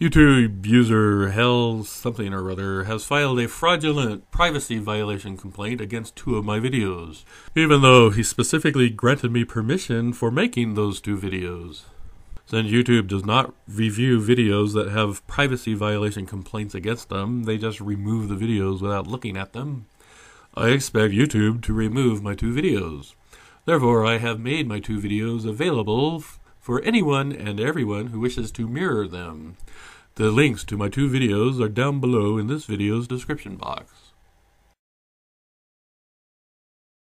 YouTube user Hell something or other has filed a fraudulent privacy violation complaint against two of my videos, even though he specifically granted me permission for making those two videos. Since YouTube does not review videos that have privacy violation complaints against them, they just remove the videos without looking at them. I expect YouTube to remove my two videos. Therefore, I have made my two videos available for anyone and everyone who wishes to mirror them. The links to my two videos are down below in this video's description box.